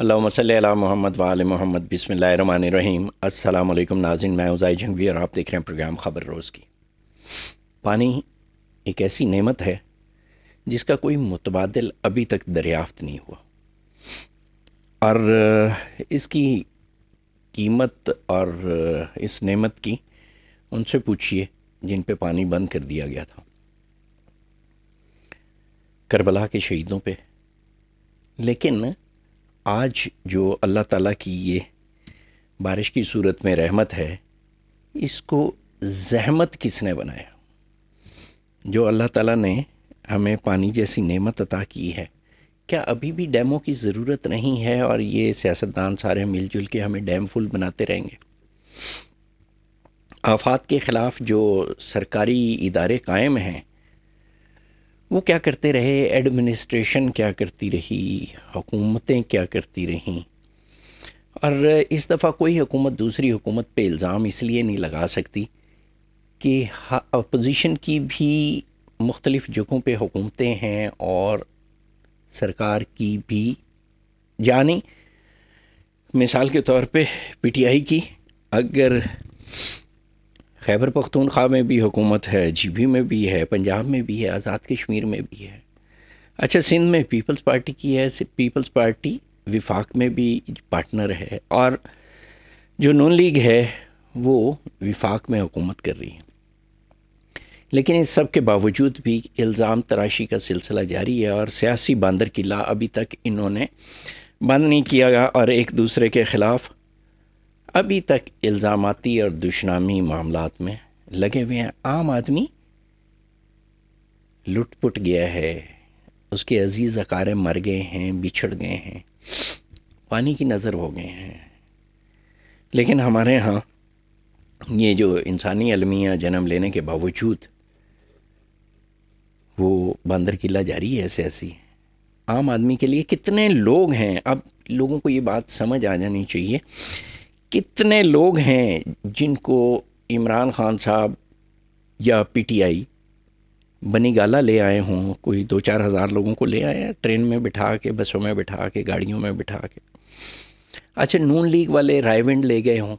अल्लाहुम्मा सल्ली अला मोहम्मद व आले मोहम्मद। बिस्मिल्लाहिर्रहमानिर्रहीम। अस्सलाम वालेकुम नाज़रीन, मैं उज़ा जंगवीर और आप देख रहे हैं प्रोग्राम ख़बर रोज़ की। पानी एक ऐसी नेमत है जिसका कोई मुतबादिल अभी तक दरियाफ्त नहीं हुआ और इसकी कीमत और इस नेमत की उनसे पूछिए जिन पे पानी बंद कर दिया गया था, करबला के शहीदों पे। लेकिन आज जो अल्लाह ताला की ये बारिश की सूरत में रहमत है, इसको जहमत किसने बनाया? जो अल्लाह ताला ने हमें पानी जैसी नेमत अता की है, क्या अभी भी डैमों की ज़रूरत नहीं है और ये सियासतदान सारे मिलजुल के हमें डैम फुल बनाते रहेंगे? आफात के ख़िलाफ़ जो सरकारी इदारे कायम हैं वो क्या करते रहे, एडमिनिस्ट्रेशन क्या करती रही, हुकूमतें क्या करती रहीं। और इस दफ़ा कोई हुकूमत दूसरी हुकूमत पे इल्ज़ाम इसलिए नहीं लगा सकती कि अपोजिशन की भी मुख्तलिफ़ जगहों पे हुकूमतें हैं और सरकार की भी, यानी मिसाल के तौर पे PTI की, अगर खैबर पख्तूनख्वा में भी हुकूमत है, जीबी में भी है, पंजाब में भी है, आज़ाद कश्मीर में भी है, अच्छा सिंध में पीपल्स पार्टी की है, पीपल्स पार्टी विफाक में भी पार्टनर है और जो नून लीग है वो विफाक में हुकूमत कर रही है। लेकिन इस सब के बावजूद भी इल्ज़ाम तराशी का सिलसिला जारी है और सियासी बांदर किला अभी तक इन्होंने बंद नहीं किया गया और एक दूसरे के ख़िलाफ़ अभी तक इल्ज़ामाती और दुश्मनी मामलात में लगे हुए हैं। आम आदमी लुटपुट गया है, उसके अजीज़ अकारे मर गए हैं, बिछड़ गए हैं, पानी की नज़र हो गए हैं। लेकिन हमारे यहाँ ये जो इंसानी अलमिया जन्म लेने के बावजूद वो बंदर किला जारी है सियासी। आम आदमी के लिए कितने लोग हैं, अब लोगों को ये बात समझ आ जानी चाहिए, कितने लोग हैं जिनको इमरान ख़ान साहब या PTI बनी गाला ले आए हों, कोई 2-4 हज़ार लोगों को ले आए, ट्रेन में बिठा के, बसों में बिठा के, गाड़ियों में बिठा के। अच्छा नून लीग वाले रायविंड ले गए हों,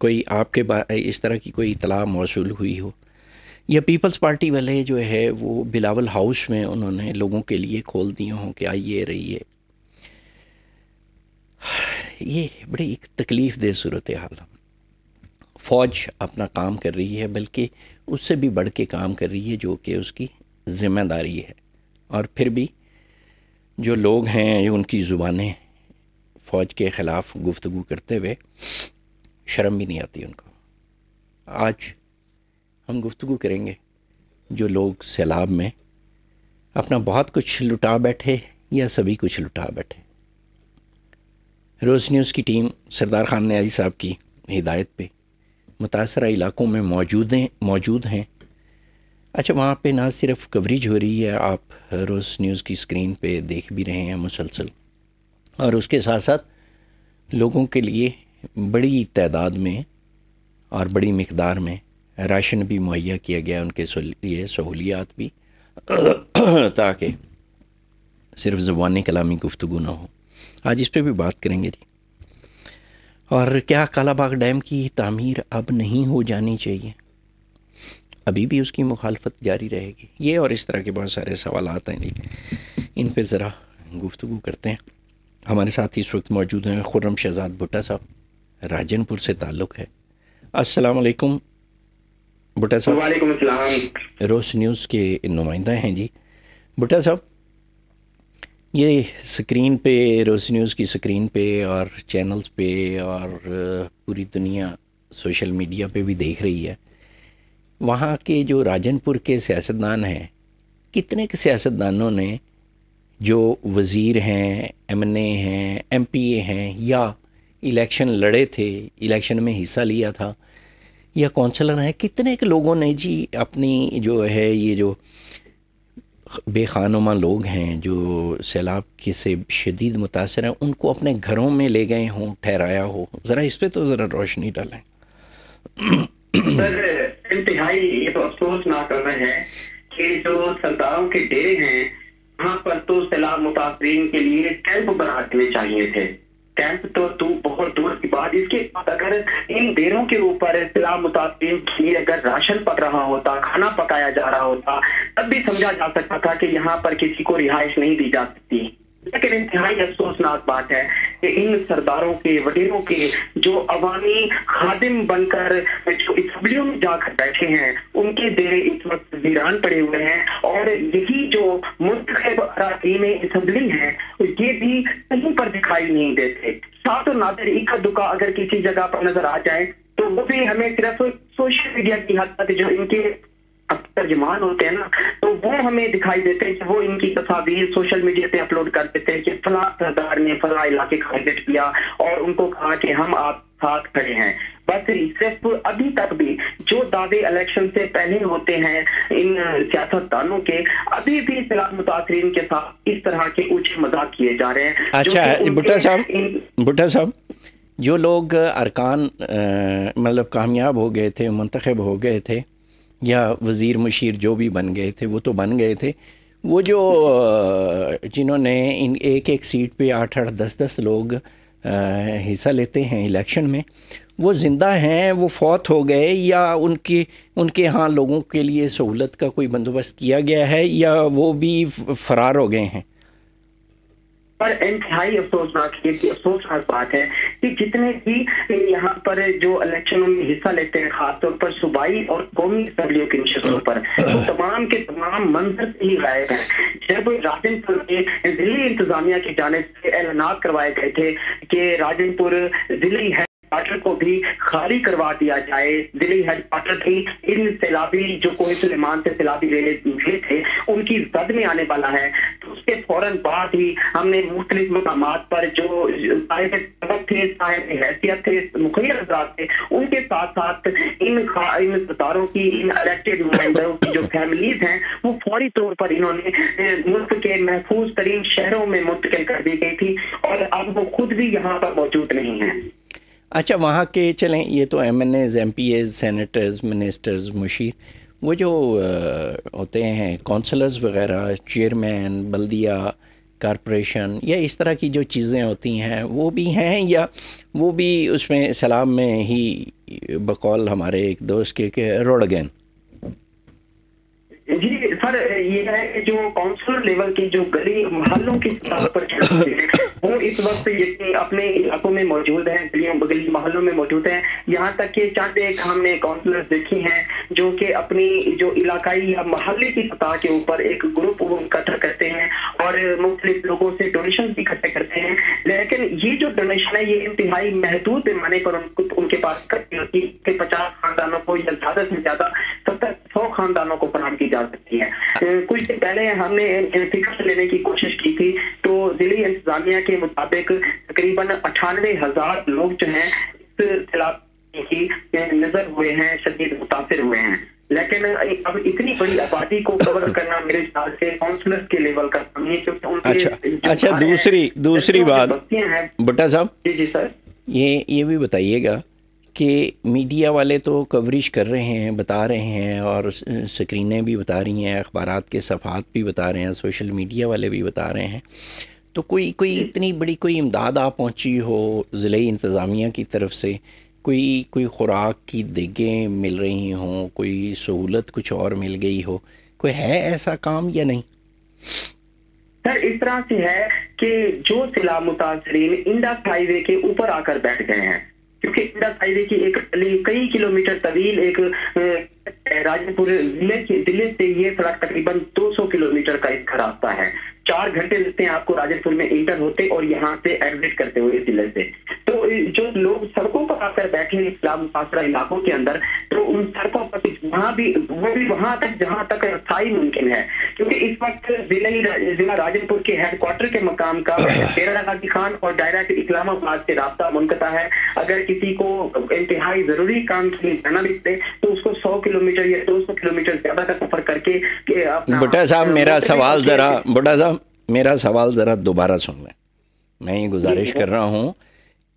कोई आपके इस तरह की कोई इतला मौसूल हुई हो, या पीपल्स पार्टी वाले जो है वो बिलावल हाउस में उन्होंने लोगों के लिए खोल दिए हों कि आइए रहिए। ये बड़ी एक तकलीफ़ दे सूरत हाल। फ़ौज अपना काम कर रही है, बल्कि उससे भी बढ़ के काम कर रही है जो कि उसकी ज़िम्मेदारी है, और फिर भी जो लोग हैं उनकी ज़ुबानें फ़ौज के ख़िलाफ़ गुफ्तगू करते हुए शर्म भी नहीं आती उनको। आज हम गुफ्तगू करेंगे जो लोग सैलाब में अपना बहुत कुछ लुटा बैठे या सभी कुछ लुटा बैठे। रोज़ न्यूज़ की टीम सरदार खान नियाज़ी साहब की हिदायत पे मुतासरा इलाकों में मौजूद हैं। अच्छा वहाँ पे ना सिर्फ कवरेज हो रही है, आप रोज़ न्यूज़ की स्क्रीन पे देख भी रहे हैं मुसलसल, और उसके साथ साथ लोगों के लिए बड़ी तादाद में और बड़ी मकदार में राशन भी मुहैया किया गया, उनके लिए सहूलियात भी, ताकि सिर्फ ज़बानी कलामी गुफ्तगू ना हो। आज इस पे भी बात करेंगे जी। और क्या कालाबाग डैम की तामीर अब नहीं हो जानी चाहिए? अभी भी उसकी मुखालफत जारी रहेगी? ये और इस तरह के बहुत सारे सवाल आते हैं जी, इन पे ज़रा गुफ्तगू करते हैं। हमारे साथ इस वक्त मौजूद हैं खुर्रम शहजाद बुट्टा साहब, राजनपुर से ताल्लुक़ है। अस्सलाम वालेकुम बुट्टा साहब। वालेकुम अस्सलाम। रोज़ न्यूज़ के नुमाइंदा हैं जी बुट्टा साहब। ये स्क्रीन पे, रोज़ न्यूज़ की स्क्रीन पे और चैनल्स पे और पूरी दुनिया सोशल मीडिया पे भी देख रही है, वहाँ के जो राजनपुर के सियासतदान हैं, कितने के सियासतदानों ने जो वज़ीर हैं, MNA हैं, MPA हैं, या इलेक्शन लड़े थे, इलेक्शन में हिस्सा लिया था, या काउंसलर हैं, कितने के लोगों ने जी अपनी जो है ये जो बेखानुमा लोग हैं जो सैलाब के से शदीद मुतासर हैं, उनको अपने घरों में ले गए हों, ठहराया हो? ज़रा इस पे तो ज़रा रोशनी डालें। इंतहाई ये तो अफसोसनाक है कि जो सरदारों के डेरे हैं यहाँ पर तो सैलाब मुतासरीन के लिए कैंप बनाने चाहिए थे। कैंप तो बहुत दूर की बात। इसके बाद अगर इन डेरों के ऊपर सैलाब मुतासरीन के लिए अगर राशन पक रहा होता, खाना पकाया जा रहा होता, तब भी समझा जा सकता था कि यहाँ पर किसी को रिहाइश नहीं दी जा सकती। लेकिन इंतहाई अफसोसनाक बात है कि इन सरदारों के, वजीरों के जो अवामी खादिम बनकर जो इसम्बलियों में जाकर बैठे हैं, उनके डेरे इस वक्त वीरान पड़े हुए हैं। और यही जो मुंतखब अराकीन इसम्बली हैं, ये भी कहीं पर दिखाई नहीं देते। साथ नादर इक्का दुक्का अगर किसी जगह पर नजर आ जाए तो वो भी हमें सिर्फ सोशल मीडिया की हद तक जो इनके तर्जमान होते हैं ना, तो वो हमें दिखाई देते हैं कि वो इनकी तस्वीर सोशल मीडिया पे अपलोड कर देते हैं कि फला सरदार ने फला इलाके का विजिट किया और उनको कहा कि हम आप साथ खड़े हैं। बस सिर्फ अभी तक भी जो दावे इलेक्शन से पहले होते हैं इन सियासतदानों के, अभी भी सैलाब मुतासरीन के साथ इस तरह के ऊंचे मजाक किए जा रहे हैं। अच्छा बुट्टा साहब, जो लोग अरकान मतलब कामयाब हो गए थे, मुंतखब हो गए थे या वज़ीर मुशीर जो भी बन गए थे, वो तो बन गए थे। वो जो जिन्होंने इन एक एक सीट पे 8-10 लोग हिस्सा लेते हैं इलेक्शन में, वो ज़िंदा हैं, वो फौत हो गए या उनके यहाँ लोगों के लिए सहूलत का कोई बंदोबस्त किया गया है या वो भी फरार हो गए हैं। पर इंतहाई अफसोसनाक बात है कि जितने भी यहाँ पर जो इलेक्शनों में हिस्सा लेते हैं, खासतौर पर सूबाई और कौमी असम्बलियों के नशस्तों पर, तो तमाम के तमाम मंजर से ही गायब हैं। जब राजनपुर के जिले इंतजामिया की जानिब से ऐलानात करवाए गए थे कि राजनपुर जिले हेडक्वार्टर को भी खाली करवा दिया जाए, दिल्ली हेडक्वार्टर की इन सैलाबी जो कोहे सुलेमान से सैलाबी लेने निकले थे उनकी जद में आने वाला है, तो उसके फौरन बाद ही हमने मुख्तलिफ मकाम पर जो हैसियत थे, मुखिया हजरात थे, उनके साथ साथ इन सतारों की, इन इलेक्टेड नुमाइंदों की जो फैमिलीज हैं, वो फौरी तौर पर इन्होंने मुल्क के महफूज तरीन शहरों में मुंतकिल कर दी गई थी और अब वो खुद भी यहाँ पर मौजूद नहीं है। अच्छा वहाँ के चलें, ये तो MNAs, MPAs, सेनेटर्स, मिनिस्टर्स, मुशीर, वो जो होते हैं काउंसलर्स वगैरह, चेयरमैन, बल्दिया कारपोरेशन या इस तरह की जो चीज़ें होती हैं, वो भी हैं या वो भी उसमें सलाम में ही बकौल हमारे एक दोस्त के रोड गए। जी सर, ये है कि जो काउंसलर लेवल की जो गली मोहल्लों की सतह पर वो इस वक्त ये अपने इलाकों में मौजूद हैं, गली मोहल्लों में मौजूद हैं। यहाँ तक कि चंद एक हमने काउंसलर्स देखे हैं जो कि अपनी जो इलाकाई या मोहल्ले की सतह के ऊपर एक ग्रुप इकट्ठा करते हैं और मुख्तलिफ लोगों से डोनेशन भी इकट्ठे करते हैं, लेकिन ये जो डोनेशन है ये इंतहाई महदूद पैमाने पर उनके पास इकट्ठी होती है। 50 खानदानों को या ज्यादा से ज्यादा 70-100 खानदानों को फराहम की जा सकती है। कुछ दिन पहले हमने फिक्र लेने की कोशिश की थी तो दिल्ली इंतजामिया के मुताबिक तकरीबन 98,000 लोग जो हैं इस सैलाब की नजर हुए हैं, शदीद मुतासिर हुए हैं। लेकिन अब इतनी बड़ी आबादी को कवर करना मेरे ख्याल से काउंसलर्स के लेवल का काम है, क्योंकि उनके अच्छा दूसरी बात बुट्टा साहब, जी सर, ये भी बताइएगा कि मीडिया वाले तो कवरेज कर रहे हैं, बता रहे हैं और स्क्रीनें भी बता रही हैं, अखबारात के सफ़ात भी बता रहे हैं, सोशल मीडिया वाले भी बता रहे हैं, तो कोई इतनी बड़ी कोई इमदाद आ पहुँची हो ज़िले इंतज़ामिया की तरफ से, कोई खुराक की देगें मिल रही हों, कोई सहूलत कुछ और मिल गई हो, कोई है ऐसा काम या नहीं। सर इस तरह से है कि जो सैलाब मुतासरीन इंडस हाईवे के ऊपर आकर बैठ गए हैं, क्योंकि इंडस हाईवे की एक कई किलोमीटर तवील एक राजनपुर जिले से ये सड़क तकरीबन 200 किलोमीटर का इसका रास्ता है। 4 घंटे लगते हैं आपको राजनपुर में इंटर होते और यहाँ से एग्जिट करते हुए जिले से। तो जो लोग सड़कों पर आकर बैठे हैं इस्लाम मुतासरा इलाकों के अंदर, तो उन सड़कों पर वहाँ तक जहाँ तक रसाई मुमकिन है, क्योंकि इस वक्त जिला राजनपुर के हेडक्वार्टर के मकाम का डेरा गाजी खान और डायरेक्ट इस्लामाबाद से रास्ता मुनक़ता है। अगर किसी को इंतहाई जरूरी काम के लिए जाना भी पड़े तो उसको 100 किलोमीटर या 200 किलोमीटर ज्यादा का सफर करके। बुट्टा साहब मेरा सवाल जरा दोबारा सुन लें। मैं ये गुजारिश कर रहा हूँ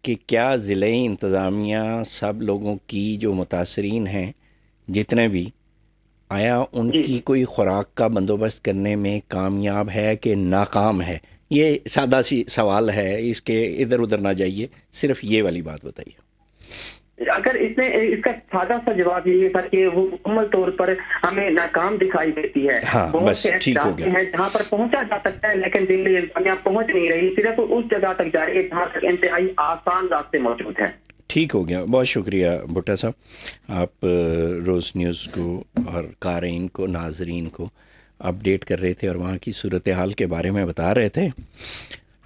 कि क्या ज़िले इंतज़ामिया सब लोगों की जो मुतासरीन हैं जितने भी, आया उनकी कोई खुराक का बंदोबस्त करने में कामयाब है कि नाकाम है? ये सादा सी सवाल है, इसके इधर उधर ना जाइए, सिर्फ ये वाली बात बताइए। अगर इसने इसका सादा सा जवाब ये था कि वो मुकम्मल तौर पर हमें नाकाम दिखाई देती है। हाँ, बस ठीक हो गया। है जहाँ पर पहुँचा जा सकता है लेकिन दिल्ली इंसानिया पहुँच नहीं रही, सिर्फ उस जगह तक जा रही है जहाँ तक इंतहाई आसान रास्ते मौजूद हैं। ठीक हो गया, बहुत शुक्रिया भुट्टा साहब, आप रोज़ न्यूज़ को और कारीन को, नाजरीन को अपडेट कर रहे थे और वहाँ की सूरत हाल के बारे में बता रहे थे।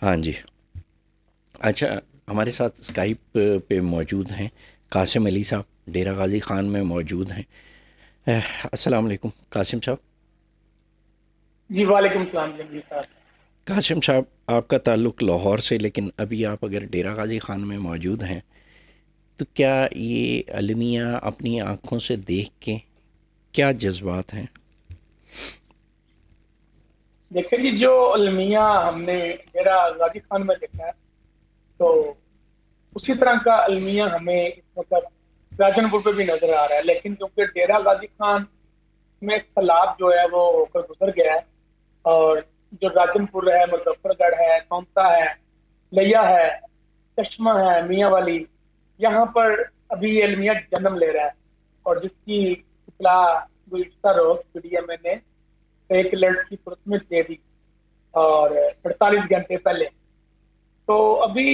हाँ जी, अच्छा, हमारे साथ स्काइप पे मौजूद हैं कासिम अली साहब, डेरा गाजी खान में मौजूद हैं। अस्सलाम वालेकुम कासिम साहब। जी वालेकुम सलाम साहब। कासिम साहब, आपका ताल्लुक़ लाहौर से, लेकिन अभी आप अगर डेरा गाजी खान में मौजूद हैं तो क्या ये अलमिया अपनी आँखों से देख के क्या जज्बात हैं? देखिए जी, जो अलमिया हमने डेरा गाजी खान में देखा है तो उसी तरह का अलमिया हमें मतलब राजनपुर पे भी नजर आ रहा है, लेकिन क्योंकि डेरा गाजी खान में सैलाब जो है वो होकर गुजर गया है और जो राजनपुर है, मुजफ्फरगढ़ है, कौमता है, लिया है, चश्मा है, मियाँ वाली, यहाँ पर अभी अलमिया जन्म ले रहा है और जिसकी इतला गुज़श्ता रोज़ पीडीएमए ने एक अलर्ट की सूरत में दे दी और 48 घंटे पहले। तो अभी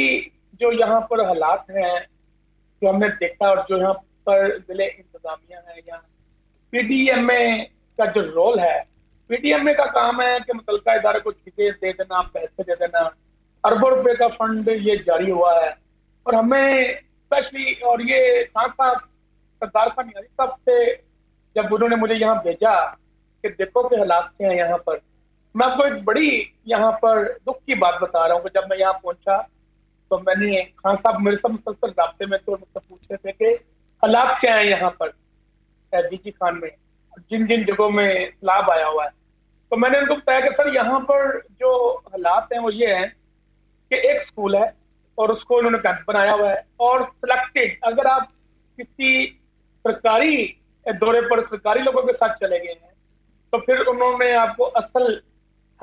जो यहाँ पर हालात हैं जो हमने देखा और जो यहाँ पर जिले इंतजामिया है या पीडीएमए का जो रोल है, पीडीएमए का काम है कि मुतलका इदारे को चीज़ें दे देना, पैसे दे देना। अरबों रुपये का फंड ये जारी हुआ है और हमें स्पेशली, और ये साथ साथ सरदार खान नियाज़ी साहब से जब उन्होंने मुझे यहाँ भेजा कि देखो के हालात क्या हैं यहाँ पर, मैं आपको एक बड़ी यहाँ पर दुख की बात बता रहा हूँ कि जब मैं यहाँ पहुँचा तो मैंने खान साहब मेरे साथ मुसलसल रास्ते में तो मुझसे पूछ रहे थे कि हालात क्या हैं यहाँ पर डीजी खान में, जिन जिन जगहों में सैलाब आया हुआ है। तो मैंने उनको बताया कि सर यहाँ पर जो हालात हैं वो ये हैं कि एक स्कूल है और उसको उन्होंने कैंप बनाया हुआ है और सिलेक्टेड, अगर आप किसी सरकारी दौरे पर सरकारी लोगों के साथ चले गए हैं तो फिर उन्होंने आपको असल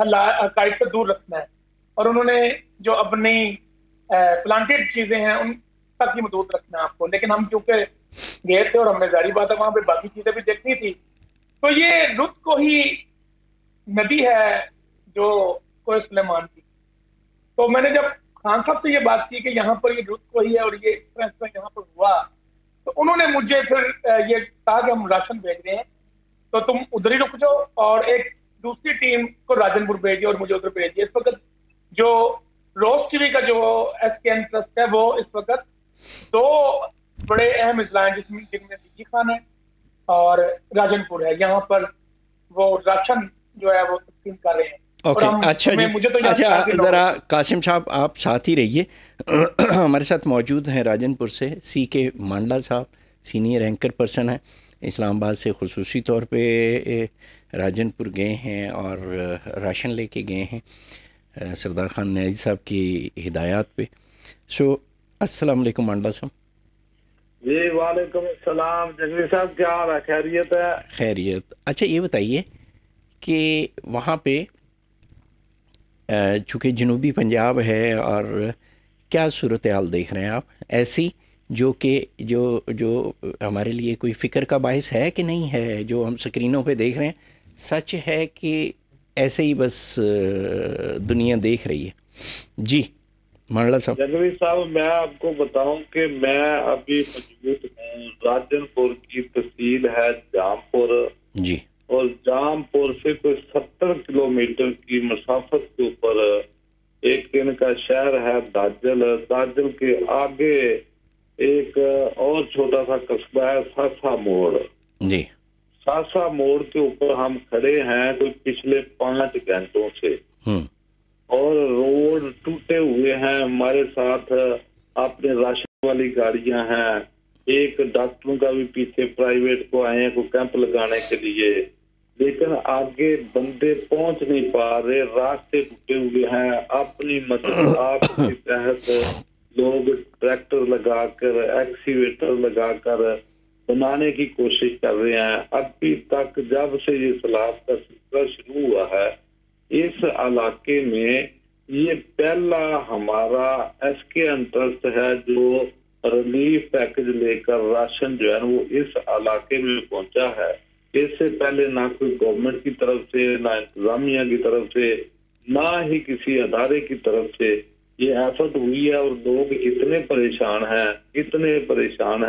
हकायद से दूर रखना है और उन्होंने जो अपनी प्लांटेड चीज़ें हैं उन तक ही मदूद रखना है आपको। लेकिन हम चूँकि गए थे और हमने जारी बात है वहाँ पर बाकी चीज़ें भी देखनी थी, तो ये रुद को ही नदी है जो कोई सुलेमान की। तो मैंने जब खान साहब से ये बात की कि यहाँ पर ये रुद को ही है और ये इस तरह यहाँ पर हुआ, तो उन्होंने मुझे फिर ये कहा कि हम राशन भेज रहे हैं तो तुम उधर ही रुक जाओ और एक दूसरी टीम को राजनपुर भेजिए और मुझे उधर भेजिए। इस वक्त जो रोज टीवी का जो SKN ट्रस्ट है वो इस वक्त दो बड़े अहम इजला हैं जिसमें डीजी खान है और राजनपुर है, यहाँ पर वो राशन जो है वो तकसीम कर रहे हैं। ओके, अच्छा जी, मुझे तो अच्छा ज़रा कासिम साहब आप साथ ही रहिए। हमारे साथ मौजूद हैं राजनपुर से CK मानला साहब, सीनियर एंकर पर्सन हैं, इस्लामाबाद से खसूसी तौर पे राजनपुर गए हैं और राशन लेके गए हैं सरदार खान नियाज़ी साहब की हिदायत पे। सो अस्सलाम वालेकुम मानला साहब। जी वालेकुम अस्सलाम जगवीर साहब, क्या हाल है? खैरियत है? खैरियत। अच्छा ये बताइए कि वहाँ पे चूँकि जनूबी पंजाब है और क्या सूरत हाल देख रहे हैं आप ऐसी जो कि जो जो हमारे लिए कोई फ़िक्र का बायस है कि नहीं है? जो हम स्क्रीनों पे देख रहे हैं सच है कि ऐसे ही बस दुनिया देख रही है? जी मानला साहब। जगवीर साहब मैं आपको बताऊं कि मैं अभी मौजूद हूँ राजनपुर की तहसील है जामपुर जी, और जामपुर से कोई 70 किलोमीटर की मसाफत के ऊपर एक इनका शहर है दाजल, दाजल के आगे एक और छोटा सा कस्बा है साफा मोड़ जी। साफा मोड़ के ऊपर हम खड़े हैं कोई पिछले 5 घंटों से और रोड टूटे हुए हैं। हमारे साथ अपने राशन वाली गाड़ियां हैं, एक डॉक्टरों का भी पीछे प्राइवेट को आए हैं को कैंप लगाने के लिए, लेकिन आगे बंदे पहुंच नहीं पा रहे, रास्ते टूटे हुए हैं। अपनी मदद आप के तहत लोग ट्रैक्टर लगाकर, एक्सीवेटर लगाकर बनाने की कोशिश कर रहे हैं। अभी तक जब से ये सलाफ का सिलसिला शुरू हुआ है, इस इलाके में ये पहला हमारा एसके अंतरस्त है जो रिलीफ पैकेज लेकर राशन जो है वो इस इलाके में पहुंचा है। इससे पहले ना कोई गवर्नमेंट की तरफ से, ना इंतजामिया की तरफ से, ना ही किसी अदारे की तरफ से ये एफर्ट हुई है। और लोग इतने परेशान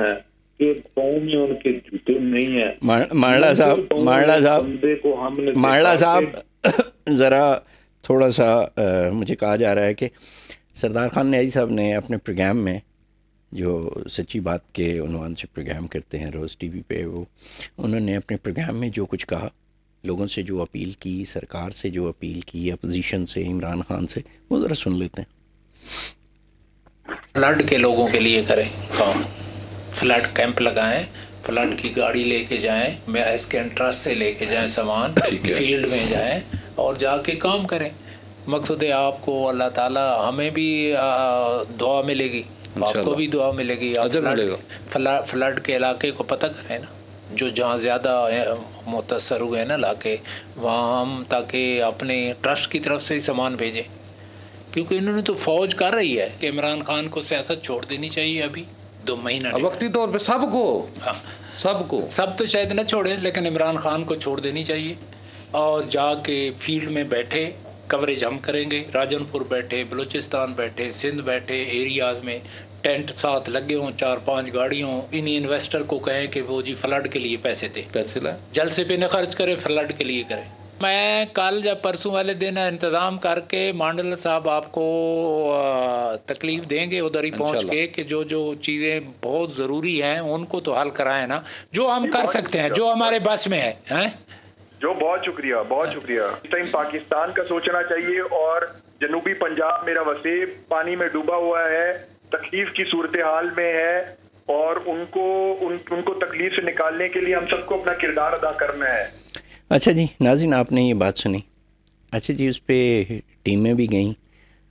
हैं कि पाँव में उनके जूते नहीं है। मांडला साहब जरा थोड़ा सा मुझे कहा जा रहा है कि सरदार खान नियाज़ी साहब ने अपने प्रोग्राम में, जो सच्ची बात के उन्वान से प्रोग्राम करते हैं रोज़ टीवी पे, वो उन्होंने अपने प्रोग्राम में जो कुछ कहा, लोगों से जो अपील की, सरकार से जो अपील की, अपोजिशन से, इमरान खान से, वो ज़रा सुन लेते हैं। फ्लड के लोगों के लिए करें काम, फ्लड कैंप लगाएं, फ्लड की गाड़ी लेके जाएं, मैं एस के एंट्रेंस से लेके जाएं सामान, फील्ड में जाएं और जाके काम करें। मकसद है आपको अल्लाह ताला हमें भी दुआ मिलेगी, आपको भी दुआ मिलेगी। फ्लड के इलाके को पता करें ना, जो जहाँ ज़्यादा मुतासर हुए हैं ना इलाके, वहाँ हम ताकि अपने ट्रस्ट की तरफ से ही सामान भेजें, क्योंकि इन्होंने तो फौज कर रही है कि इमरान खान को सियासत छोड़ देनी चाहिए। अभी 2 महीना वक्ती तौर पर सबको तो शायद ना छोड़े, लेकिन इमरान खान को छोड़ देनी चाहिए और जाके फील्ड में बैठे, कवरेज हम करेंगे। राजनपुर बैठे, बलूचिस्तान बैठे, सिंध बैठे, एरियाज़ में टेंट साथ लगे हों, 4-5 गाड़ियों, इन्हीं इन्वेस्टर को कहें कि वो जी फ्लड के लिए पैसे दे, पैसे ला, जलसे पे न खर्च करें, फ्लड के लिए करें। मैं कल या परसों वाले दिन इंतज़ाम करके मांडल साहब आपको तकलीफ देंगे उधर ही पहुँच के, कि जो जो चीज़ें बहुत ज़रूरी हैं उनको तो हल कराएं ना, जो हम कर सकते हैं, जो हमारे बस में है। जो बहुत शुक्रिया। इस टाइम पाकिस्तान का सोचना चाहिए और जनूबी पंजाब मेरा वसीब पानी में डूबा हुआ है, तकलीफ की सूरत हाल में है, और उनको तकलीफ से निकालने के लिए हम सबको अपना किरदार अदा करना है। अच्छा जी नाज़रीन, आपने ये बात सुनी। अच्छा जी, उस पर टीमें भी गईं।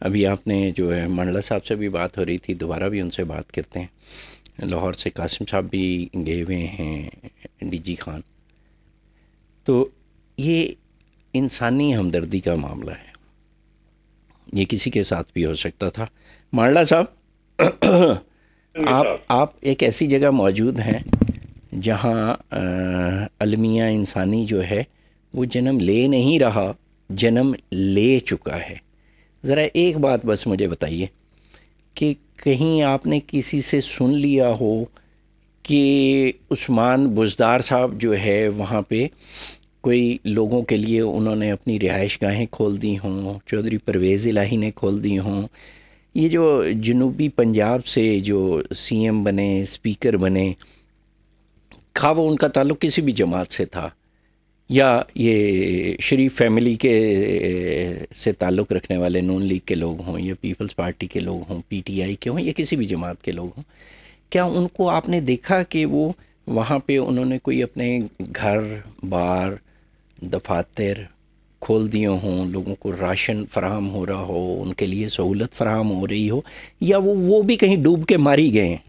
अभी आपने जो है मंडला साहब से भी बात हो रही थी, दोबारा भी उनसे बात करते हैं। लाहौर से कासिम साहब भी गए हुए हैं, डीजी खान। तो ये इंसानी हमदर्दी का मामला है, ये किसी के साथ भी हो सकता था। मांडला साहब आप एक ऐसी जगह मौजूद हैं जहाँ अलमिया इंसानी जो है वो जन्म ले नहीं रहा, जन्म ले चुका है। ज़रा एक बात बस मुझे बताइए कि कहीं आपने किसी से सुन लिया हो कि उस्मान बुज़दार साहब जो है वहाँ पे कोई लोगों के लिए उन्होंने अपनी रिहाइश गाहें खोल दी हों, चौधरी परवेज़ इलाही ने खोल दी हों। ये जो जनूबी पंजाब से जो सीएम बने, स्पीकर बने, क्या वो उनका ताल्लुक़ किसी भी जमात से था या ये शरीफ फैमिली के से ताल्लुक़ रखने वाले नून लीग के लोग हों या पीपल्स पार्टी के लोग हों, PTI के हों या किसी भी जमात के लोग हों? क्या उनको आपने देखा कि वो वहाँ पे उन्होंने कोई अपने घर बार दफातर खोल दिए हों, लोगों को राशन फराहम हो रहा हो, उनके लिए सहूलत फराहम हो रही हो, या वो भी कहीं डूब के मारी गए हैं?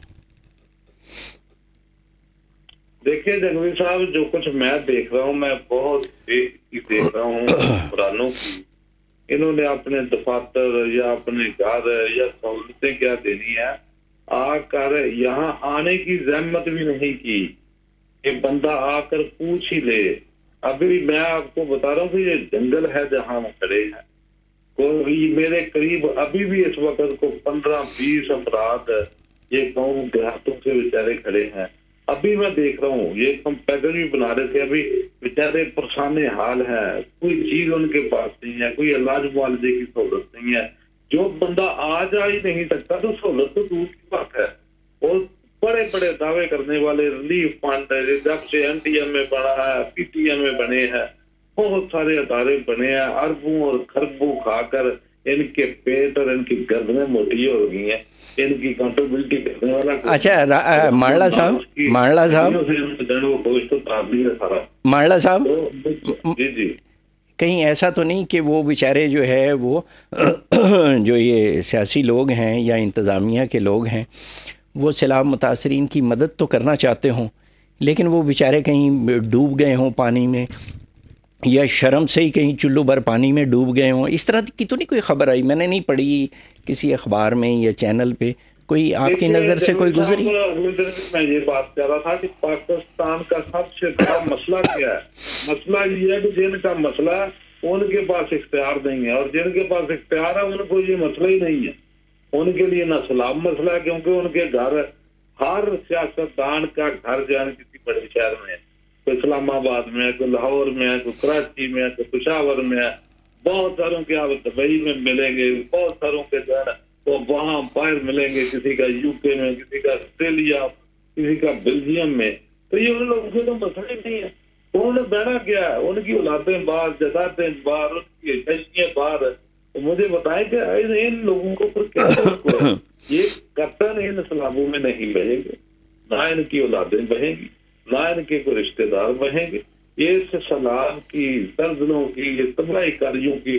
देखिए जंगवीर साहब, जो कुछ मैं देख रहा हूँ, मैं बहुत देख रहा हूँ पुरानों की, इन्होंने अपने दफातर या अपने घर या सहूलतें क्या देनी है, आकर यहाँ आने की जहमत भी नहीं की कि बंदा आकर पूछ ही ले। अभी मैं आपको बता रहा हूँ कि ये जंगल है जहाँ हम खड़े हैं। कोई मेरे करीब अभी भी इस वक्त को 15-20 अफराद ये गाँव देहातों से बेचारे खड़े हैं। अभी मैं देख रहा हूँ ये कंपेरिजन भी बना रहे थे, अभी बेचारे परेशान हाल है, कोई चीज उनके पास नहीं है, कोई इलाज मुआवजे की सहूलत नहीं है। जो बंदा आ जा ही नहीं सकता तो सहूलत तो दूर की बात है। और बड़े बड़े दावे करने वाले रिलीफ फंड है, जब से NDMA बना है, PTMA बने हैं, बहुत सारे अदारे बने हैं, अरबों और खरबों खाकर इनके पेट और इनकी गर्दनें मोटी हो गई हैं, इनकी अकाउंटेबिलिटी करने वाला। अच्छा मांडला साहब जी, कहीं ऐसा तो नहीं कि वो बेचारे जो है वो जो ये सियासी लोग हैं या इंतज़ामिया के लोग हैं वो सैलाब मुतासरीन की मदद तो करना चाहते हों, लेकिन वो बेचारे कहीं डूब गए हों पानी में, या शर्म से ही कहीं चुल्लू भर पानी में डूब गए हों। इस तरह की तो नहीं कोई ख़बर आई, मैंने नहीं पढ़ी किसी अखबार में या चैनल पे। कोई आपकी नज़र से कोई गुजरी? मैं ये बात कह रहा था कि पाकिस्तान का सबसे बड़ा मसला क्या है। मसला ये है कि जिनका मसला उनके पास इख्तियार नहीं है, और जिनके पास इख्तियार है उनको ये मसला ही नहीं है। उनके लिए ना सलाम मसला है, क्योंकि उनके घर, हर सियासतदान का घर जान किसी बड़े शहर में है, कोई इस्लामाबाद में है, कोई लाहौर में है, कोई कराची में है, कोई पेशावर में है। बहुत सारों के आप दुबई में मिलेंगे, बहुत सारों के जो है वो वहाँ बाहर मिलेंगे, किसी का यूके में, किसी का ऑस्ट्रेलिया, किसी का बेल्जियम में। तो ये उन लोगों के तो मसला ही नहीं है। उन्होंने बहना क्या है, उनकी औलादें बाहर, जदादें बाहर, उनकी शशियाँ बाहर। तो मुझे बताएं कि इन लोगों को कैसे ये कतन इन सलाबों में नहीं बहेंगे, ना इनकी औलादें बहेंगी, ना इनके कोई रिश्तेदार बहेंगे। ये सलाब की, दर्जनों की, ये तबाही कारियों की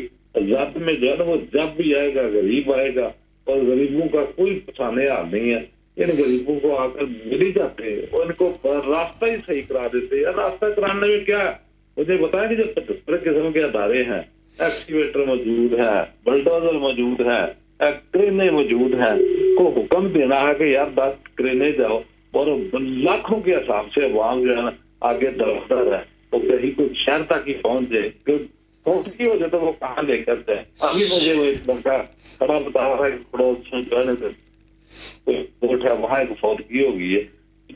जद में जो है ना वो जब भी आएगा गरीब आएगा, और गरीबों का कोई पछाने हाल नहीं है। इन गरीबों को आकर मिल ही जाते हैं, और इनको रास्ता ही सही करा देते हैं। रास्ता कराने में क्या है, मुझे बताया कि जो 75 किस्म के अदारे हैं, एक्सीवेटर मौजूद है, बल्डोजर मौजूद है, क्रेनें मौजूद हैं, को हुक्म देना है कि यार 10 क्रेनें जाओ, और लाखों के हिसाब से आवाम जो है ना आगे दरअसर है, वो कहीं कुछ शहर तक ही पहुंच जाए, छोटी हो जाए तो वो कहाँ लेकर जाए। अभी मुझे वो एक लड़का खड़ा बता रहा है, पड़ोस में जो है कोर्ट है, वहाँ एक फौजगी होगी है,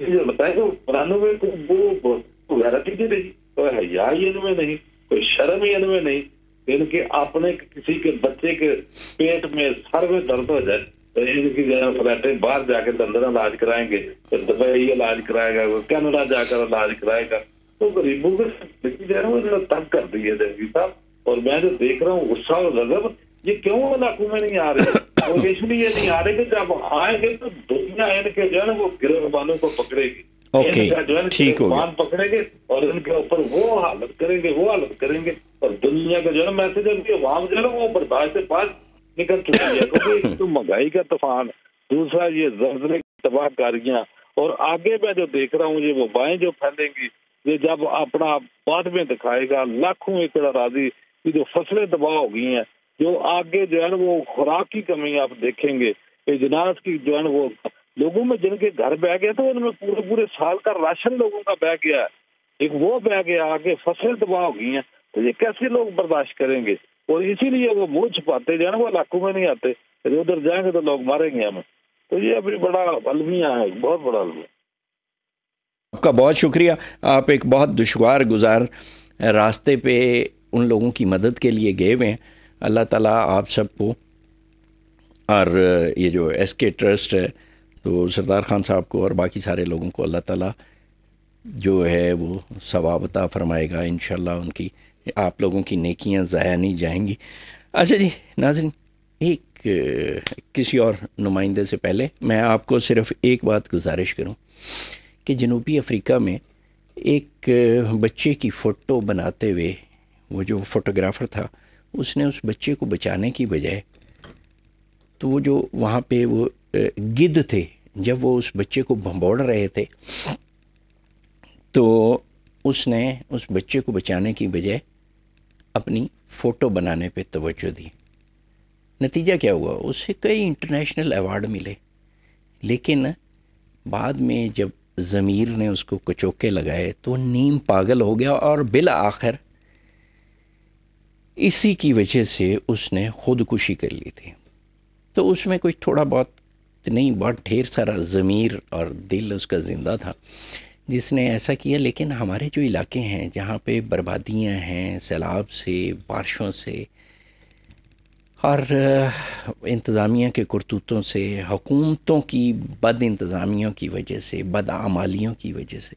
मुझे बताया कि पुरानों में वो वैरायटी नहीं रही, कोई हया ही इनमें नहीं, कोई शर्म ही इनमें नहीं। इनके अपने किसी के बच्चे के पेट में सर में दर्द हो जाए तो इनकी जो है फ्लैटें बाहर जाके लंदन इलाज कराएंगे, तो दुबई इलाज कराएगा, वो कैनेडा जाकर इलाज कराएगा। तो गरीबों को तंग कर दी है जंगी साहब। और मैं जो देख रहा हूँ गुस्सा और गजब, ये क्यों इलाकों में नहीं आ रहे? और इसलिए नहीं आ रहे कि जब आएंगे तो दुनिया इनके जो है ना वो गिरफ्तारों को पकड़ेगी, इनका जो है गिरफ्तार पकड़ेंगे और इनके ऊपर वो हालत करेंगे, वो हालत करेंगे। और दुनिया का जो है मैसेज है वहां जो है वो बर्दाश्त से पास निकल चुकी है, क्योंकि एक तो महंगाई का तूफान, दूसरा ये जल्जले की तबाहकारियाँ, और आगे मैं जो देख रहा हूँ ये वबाएं जो फैलेंगी, ये जब अपना बाद में दिखाएगा। लाखों एकड़ आबादी की जो फसलें तबाह हो गई हैं, जो आगे जो है ना वो खुराक की कमी आप देखेंगे, इजनास की जो है ना वो लोगों में जिनके घर बह गया था उनमें पूरे पूरे साल का राशन लोगों का बह गया है, एक वो बह गया, आगे फसलें तबाह हो गई हैं। तो ये कैसे लोग बर्दाश्त करेंगे? और इसीलिए वो मुँह छुपाते जो है ना वो इलाकों में नहीं आते, अरे उधर जाएंगे तो लोग मारेंगे हमें। तो ये अभी बड़ा अलमिया है, बहुत बड़ा अलमिया। आपका बहुत शुक्रिया। आप एक बहुत दुश्वार गुजार रास्ते पे उन लोगों की मदद के लिए गए हुए हैं। अल्लाह ताला आप सबको और ये जो एसके ट्रस्ट है तो सरदार खान साहब को और बाकी सारे लोगों को अल्लाह ताला जो है वो सवाब अता फरमाएगा इंशाल्लाह। उनकी आप लोगों की नेकियां ज़ाया नहीं जाएंगी। अच्छा जी नाज़रीन, एक किसी और नुमाइंदे से पहले मैं आपको सिर्फ़ एक बात गुजारिश करूं कि जनूबी अफ्रीका में एक बच्चे की फ़ोटो बनाते हुए वो जो फोटोग्राफ़र था उसने उस बच्चे को बचाने की बजाय, तो वो जो वहाँ पे वो गिद्ध थे, जब वो उस बच्चे को भंबोड़ रहे थे तो उसने उस बच्चे को बचाने की बजाय अपनी फ़ोटो बनाने पे तवज्जो दी। नतीजा क्या हुआ, उसे कई इंटरनेशनल अवार्ड मिले, लेकिन बाद में जब ज़मीर ने उसको कचोके लगाए तो नीम पागल हो गया, और बिल आखिर इसी की वजह से उसने ख़ुदकुशी कर ली थी। तो उसमें कुछ थोड़ा बहुत नहीं, बहुत ढेर सारा ज़मीर और दिल उसका ज़िंदा था जिसने ऐसा किया। लेकिन हमारे जो इलाके हैं जहाँ पे बर्बादियाँ हैं सैलाब से, बारिशों से और इंतज़ामिया के करतूतों से, हुकूमतों की बद इंतज़ामियों की वजह से, बदआमालियों की वजह से,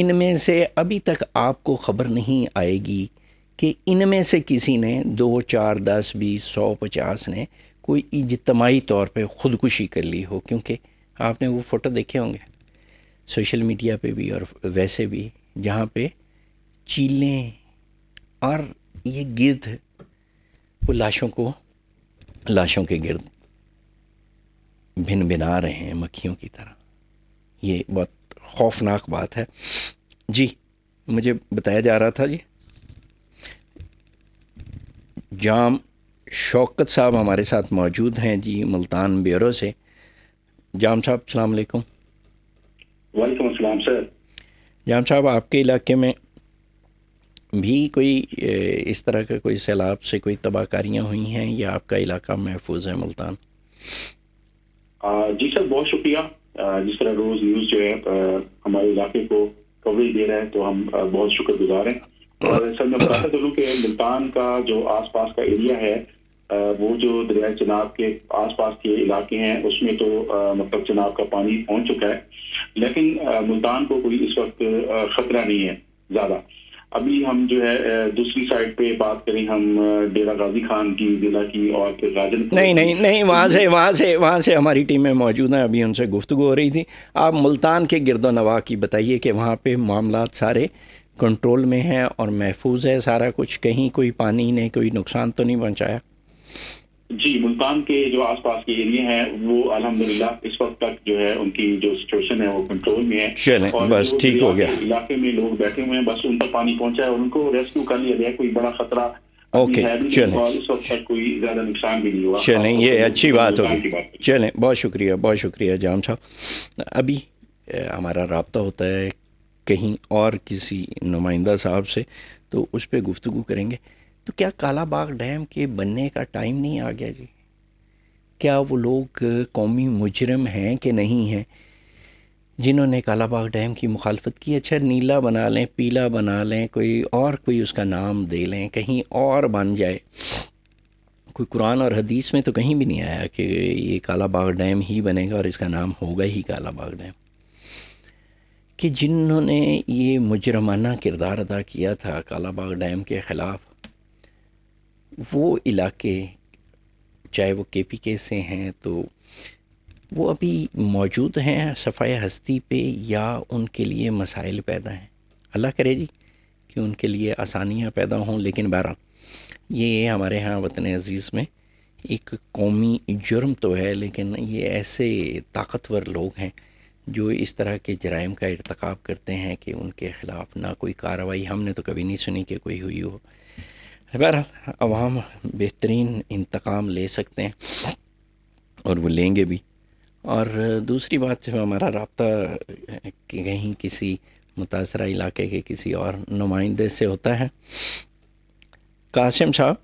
इनमें से अभी तक आपको ख़बर नहीं आएगी कि इनमें से किसी ने 2, 4, 10, 20, 150 ने कोई इज्तमाही तौर पे ख़ुदकुशी कर ली हो। क्योंकि आपने वो फ़ोटो देखे होंगे सोशल मीडिया पे भी और वैसे भी, जहाँ पे चीलें और ये गिद्ध वो लाशों के गिर्द भिन भिना रहे हैं मक्खियों की तरह। ये बहुत खौफनाक बात है जी। मुझे बताया जा रहा था जी, जाम शौकत साहब हमारे साथ मौजूद हैं जी, मुल्तान ब्यूरो से। जाम साहब अस्सलाम वालेकुम। वालेकुम अस्सलाम सर। जाम साहब, आपके इलाके में भी कोई इस तरह का कोई सैलाब से कोई तबाहकारियाँ हुई हैं या आपका इलाका महफूज है मुल्तान? जी सर, बहुत शुक्रिया। जिस तरह रोज़ न्यूज़ जो है हमारे इलाके को कवरेज दे रहा है तो हम बहुत शुक्रगुजार हैं। और सर मैं बताता चलूँ कि मुल्तान का जो आसपास का एरिया है वो जो दरिया चनाब के आसपास के इलाके हैं उसमें तो मतलब चनाब का पानी पहुंच चुका है, लेकिन मुल्तान को कोई इस वक्त खतरा नहीं है ज़्यादा। अभी हम जो है दूसरी साइड पे बात करें, हम डेरा गाजी खान की जिला की और फिर राजनपुर। नहीं, वहाँ से हमारी टीमें मौजूद हैं, अभी उनसे गुफ्तगू हो रही थी। आप मुल्तान के गिरदो नवा की बताइए कि वहाँ पे मामला सारे कंट्रोल में है और महफूज है सारा कुछ, कहीं कोई पानी ने कोई नुकसान तो नहीं पहुँचाया? जी, मुल्तान के जो आसपास के एरिया हैं वो अल्हम्दुलिल्लाह इस वक्त तक जो है उनकी जो सिचुएशन है वो कंट्रोल में है। और बस ठीक हो गया, इलाके में लोग बैठे हुए हैं, बस उन पर पानी पहुंचा है और उनको रेस्क्यू कर लिया गया। कोई बड़ा खतरा ओके और इस वक्त तक कोई ज़्यादा नुकसान भी नहीं हुआ। चलें, ये अच्छी बात होगी। चलें, बहुत शुक्रिया जाम साहब। अभी हमारा रब्ता होता है कहीं और किसी नुमाइंदा साहब से, तो उस पर गुफ्तगू करेंगे। तो क्या कालाबाग डैम के बनने का टाइम नहीं आ गया जी? क्या वो लोग कौमी मुजरम हैं कि नहीं हैं जिन्होंने कालाबाग डैम की मुखालफत की? अच्छा, नीला बना लें, पीला बना लें, कोई और उसका नाम दे लें, कहीं और बन जाए। कोई कुरान और हदीस में तो कहीं भी नहीं आया कि ये कालाबाग डैम ही बनेगा और इसका नाम होगा ही कालाबाग डैम। कि जिन्होंने ये मुजरमाना किरदार अदा किया था कालाबाग डैम के ख़िलाफ़, वो इलाके चाहे वो KPK से हैं तो वो अभी मौजूद हैं सफ़ाए हस्ती पे, या उनके लिए मसाइल पैदा हैं। अल्लाह करे जी कि उनके लिए आसानियाँ पैदा हों, लेकिन बहरहाल ये हमारे यहाँ वतन अज़ीज़ में एक कौमी जुर्म तो है, लेकिन ये ऐसे ताकतवर लोग हैं जो इस तरह के जराइम का इर्तिकाब करते हैं कि उनके ख़िलाफ़ ना कोई कार्रवाई हमने तो कभी नहीं सुनी कि कोई हुई हो। बहरहाल अवाम बेहतरीन इंतकाम ले सकते हैं और वो लेंगे भी। और दूसरी बात, जो हमारा राब्ता कहीं किसी मुतासरा इलाके के किसी और नुमाइंदे से होता है। कासिम साहब,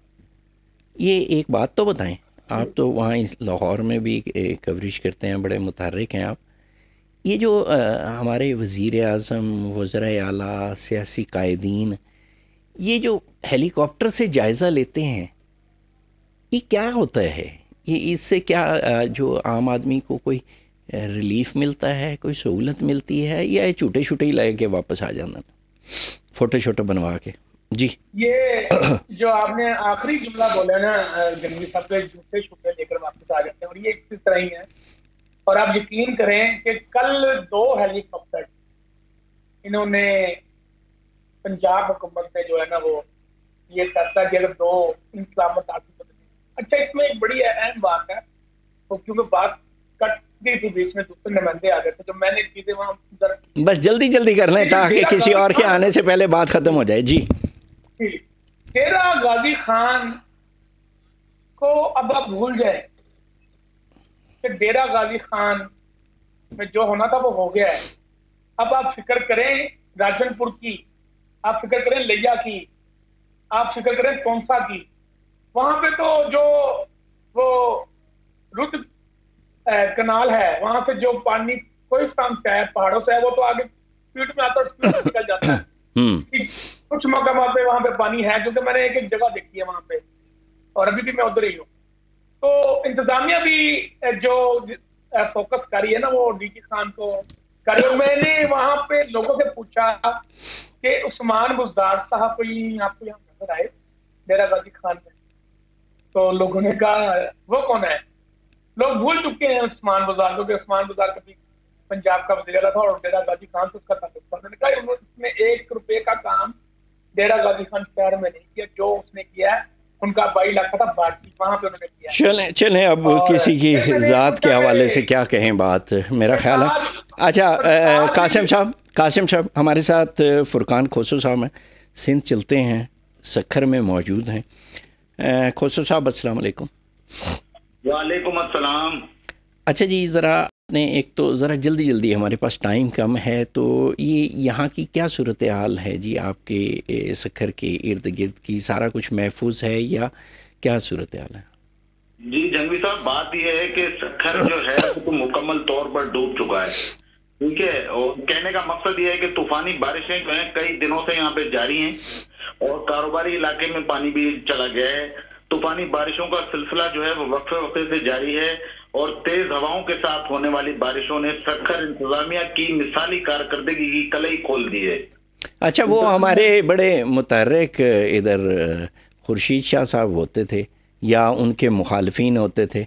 ये एक बात तो बताएं, आप तो वहाँ लाहौर में भी कवरेज करते हैं, बड़े मुतहर्रिक हैं आप। ये जो हमारे वज़ीर आज़म, वज़राए आला, सियासी कायदीन, ये जो हेलीकॉप्टर से जायज़ा लेते हैं, ये क्या होता है? ये इससे क्या जो आम आदमी को कोई रिलीफ मिलता है, कोई सहूलत मिलती है, या ये छोटे छोटे ही लग के वापस आ जाना फोटो छोटो बनवा के? जी, ये जो आपने आखिरी जुमला बोला ना गंभीर साहब, के छोटे छोटे लेकर वापस आ जाते हैं, और ये इस तरह ही है। और आप यकीन करें कि कल 2 हेलीकॉप्टर इन्होंने पंजाब हुकूमत ने जो है ना वो ये फैसला किया कि 2 इस्लामाबाद आदमी। अच्छा, इसमें एक बड़ी अहम बात है, तो क्योंकि बात कट गई थी बीच में, दूसरे नुमाइंदे आ गए थे, तो मैंने चीज़ें वहाँ बस जल्दी कर लें ताकि किसी और के आने से पहले बात खत्म हो जाए। जी, डेरा गाजी खान को अब आप भूल जाए कि डेरा गाजी खान में जो होना था वो हो गया है। अब आप फिक्र करें राजनपुर की, आप फिक्र करें लिया की, आप फिक्र करें कौनसा की। वहां पे तो जो वो रुद्र कनाल है, वहां पे जो पानी कोई स्थान से है, पहाड़ों से है, वो तो आगे स्पीड में आता और स्पीड निकल जाता है। कुछ मकाम पे वहां पे पानी है, क्योंकि मैंने एक जगह देखी है वहां पे, और अभी भी मैं उधर ही हूँ। तो इंतजामिया भी जो फोकस करी है ना वो डीजी खान को कर। मैंने वहां पे लोगों से पूछा कि उस्मान बुज़दार साहब कोई आपको यहाँ नजर आए डेरा गाजी खान में? तो लोगों ने कहा वो कौन है? लोग भूल चुके हैं उस्मान बुज़दार को, कि उस्मान बुज़दार कभी पंजाब का वज़ीर था और डेरा गाजी खान से उसका ताल्लुक था। उन्होंने कहा उन्होंने 1 रुपये का काम डेरा गाजी खान शहर में नहीं किया, जो उसने किया है उनका 22 लाख था बाकी वहाँ पे उन्होंने किया। चलें अब किसी की जात के हवाले से क्या कहें बात, मेरा ख्याल है अच्छा कासिम साहब हमारे साथ फुरकान खोसो साहब हैं, सिंध चलते हैं, सखर में मौजूद हैं। खोसो साहब अस्सलाम वालेकुम। वालेकुम अस्सलाम। अच्छा जी, ज़रा ने एक तो ज़रा जल्दी हमारे पास टाइम कम है, तो ये यहाँ की क्या सूरत हाल है जी आपके सखर के इर्द गिर्द की? सारा कुछ महफूज है या क्या सूरत हाल है? जी जंगवी साहब, बात यह है कि सखर जो है तो मुकम्मल तौर पर डूब चुका है, ठीक है। और कहने का मकसद यह है कि तूफ़ानी बारिशें जो हैं कई दिनों से यहाँ पे जारी हैं और कारोबारी इलाके में पानी भी चला गया है। तूफ़ानी बारिशों का सिलसिला जो है वो वक्फे से जारी है और तेज हवाओं के साथ होने वाली बारिशों ने सखर इंतजामिया की मिसाली कारकर्दगी की कलई खोल दी है। अच्छा, वो हमारे बड़े मुतहर्रिक इधर खुर्शीद शाह साहब होते थे या उनके मुखालफीन होते थे,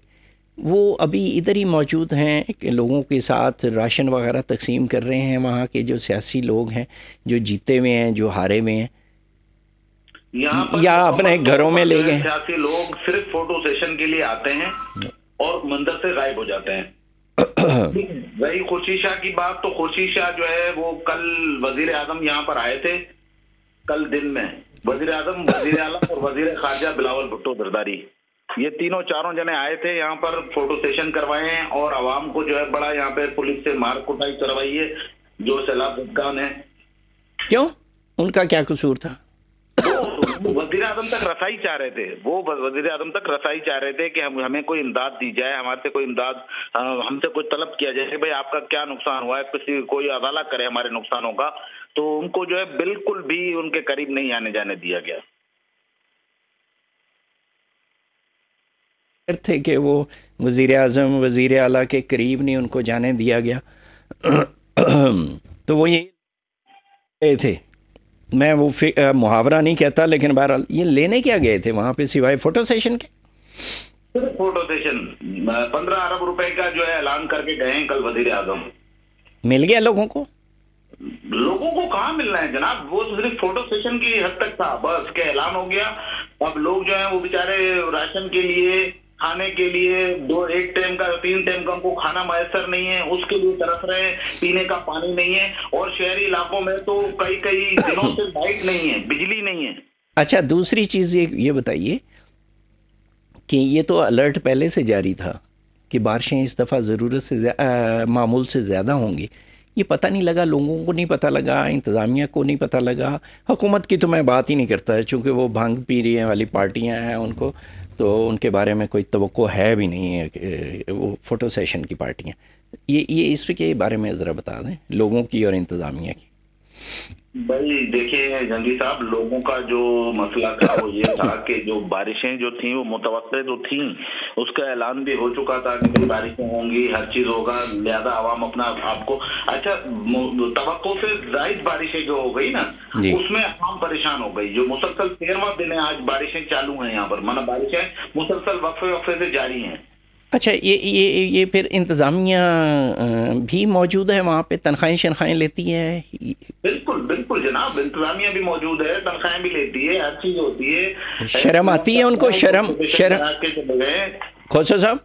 वो अभी इधर ही मौजूद हैं, लोगों के साथ राशन वगैरह तकसीम कर रहे हैं। वहाँ के जो सियासी लोग हैं, जो जीते हुए हैं, जो हारे हुए हैं, या अपने घरों में ले गए। सियासी लोग सिर्फ फोटो सेशन के लिए आते हैं और मंदिर से गायब हो जाते हैं। वही खुर्शीद शाह की बात, तो खुर्शीद शाह जो है वो कल वजीर आजम यहाँ पर आए थे, कल दिन में वजीर आजम, वजीर आलम और वजीर खारजा बिलावल भुट्टो जरदारी, ये तीनों चारों जने आए थे यहाँ पर, फोटो सेशन करवाए हैं और आवाम को जो है बड़ा यहाँ पे पुलिस से मार कुटाई करवाई है। जो सैलाब भुगतान है, क्यों, उनका क्या कसूर था? वजीर आजम तक रसाई चाह रहे थे, वो वजीर आजम तक रसाई चाह रहे थे कि हमें कोई इमदाद दी जाए, हमारे कोई इमदाद, हमसे कोई तलब किया जाए, भाई आपका क्या नुकसान हुआ है, किसी कोई अदाला करे हमारे नुकसानों का। तो उनको जो है बिल्कुल भी उनके करीब नहीं आने जाने दिया गया। थे कि वो वजीर आजम, वजीर आला के करीब नहीं उनको जाने दिया गया। तो वो ये थे, मैं वो मुहावरा नहीं कहता, लेकिन बहरहाल ये लेने क्या गए थे वहाँ पे सिवाय फोटो सेशन के? फोटो सेशन 15 अरब रुपए का जो है ऐलान करके गए हैं कल वजीर आजम। मिल गया लोगों को? लोगों को कहाँ मिलना है जनाब, वो सिर्फ फोटो सेशन की हद तक था, बस के ऐलान हो गया। अब लोग जो है वो बेचारे राशन के लिए, खाने के लिए, 2-3 टाइम का उनको खाना मैसर नहीं है, उसके लिए तरस रहे हैं, पीने का पानी नहीं है और शहरी इलाकों में तो कई दिनों से लाइट नहीं है, बिजली नहीं है। अच्छा, दूसरी चीज़ ये बताइए कि ये तो अलर्ट पहले से जारी था कि बारिशें इस दफ़ा ज़रूरत से मामूल से ज़्यादा होंगी, ये पता नहीं लगा लोगों को, नहीं पता लगा इंतज़ामिया को, नहीं पता लगा हुकूमत की तो मैं बात ही नहीं करता, चूँकि वो भांग पीने वाली पार्टियाँ हैं, उनको तो उनके बारे में कोई तवक्को है भी नहीं है, वो फ़ोटो सेशन की पार्टियाँ। ये इसके बारे में ज़रा बता दें लोगों की और इंतज़ामिया की। भाई देखिए जंगी साहब, लोगों का जो मसला था वो ये था कि जो बारिशें जो थी वो मुतवक्किल तो थी, उसका ऐलान भी हो चुका था कि बारिशें होंगी, हर चीज होगा, लिहाजा आवाम अपना आपको अच्छा तवक्को से जायद बारिशें जो हो गई ना, उसमें आवाम परेशान हो गई। जो मुसलसल 13वां दिन है आज, बारिशें चालू हैं यहाँ पर, माना बारिशें मुसलसल वक्फे से जारी हैं। अच्छा, ये फिर इंतज़ामिया भी मौजूद है वहाँ पे, तनख्वाहें शनख्वाहें लेती है? बिल्कुल जनाब, इंतज़ामिया भी मौजूद है, तनख्वाहें भी लेती है, हर चीज़ होती है। शर्म आती है उनको? शर्म खोसा साहब,